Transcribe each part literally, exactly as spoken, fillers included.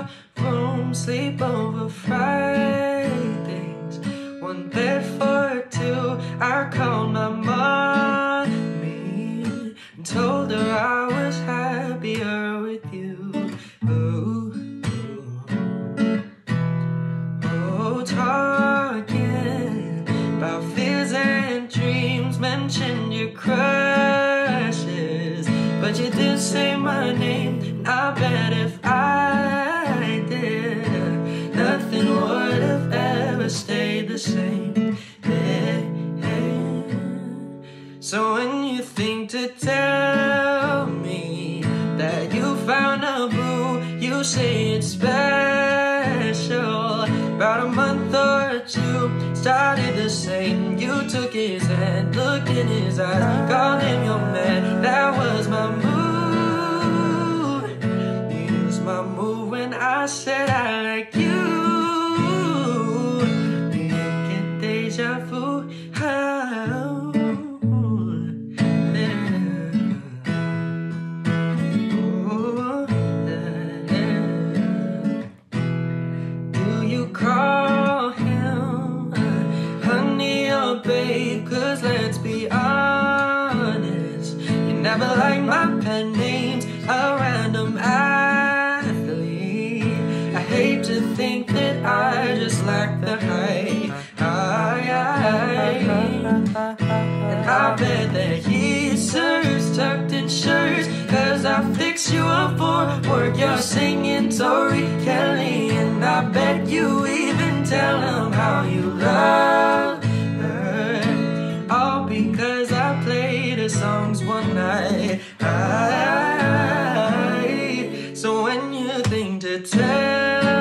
your room, sleep over Fridays. One bed for two. I called my mommy and told her I was happier with you. Ooh, ooh. Oh, talking about fears and dreams, mentioned your crushes, but you did say my name. I bet if I did, nothing would have ever stayed the same. Yeah. So when you think to tell me that you found a boo, you say it's special. About a month or two, started the same. You took his hand, looked in his eyes, called him your man. That was my move. My move when I said I like you. You get deja vu. How? Do you call him honey or babe? Cause let's be honest, you never like my pen names, a random act. Think that I just lack the height, and I bet that he serves tucked in shirts, cause I fix you up for work. You're singing Tori Kelly, and I bet you even tell him how you love her, all because I played her songs one night. So when you think to tell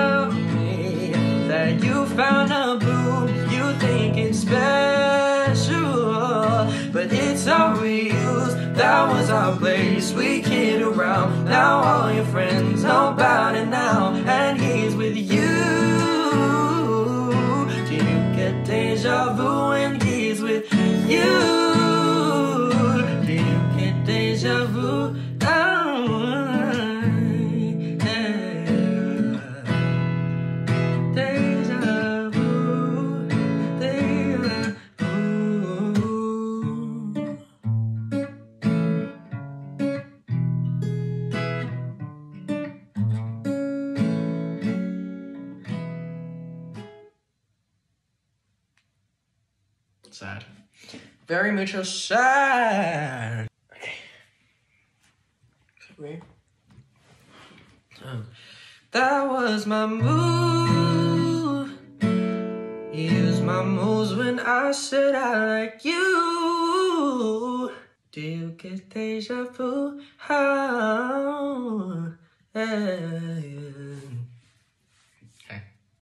you found a boo, you think it's special, but it's all reused. That was our place, we kid around. Now all your friends know about it now, and he's with you. Do you get deja vu when he's with you? Do you get deja vu? Sad. Very much so sad. Okay. Wait. Oh. That was my move. Use my moves when I said I like you. Do you get deja vu? How? Yeah.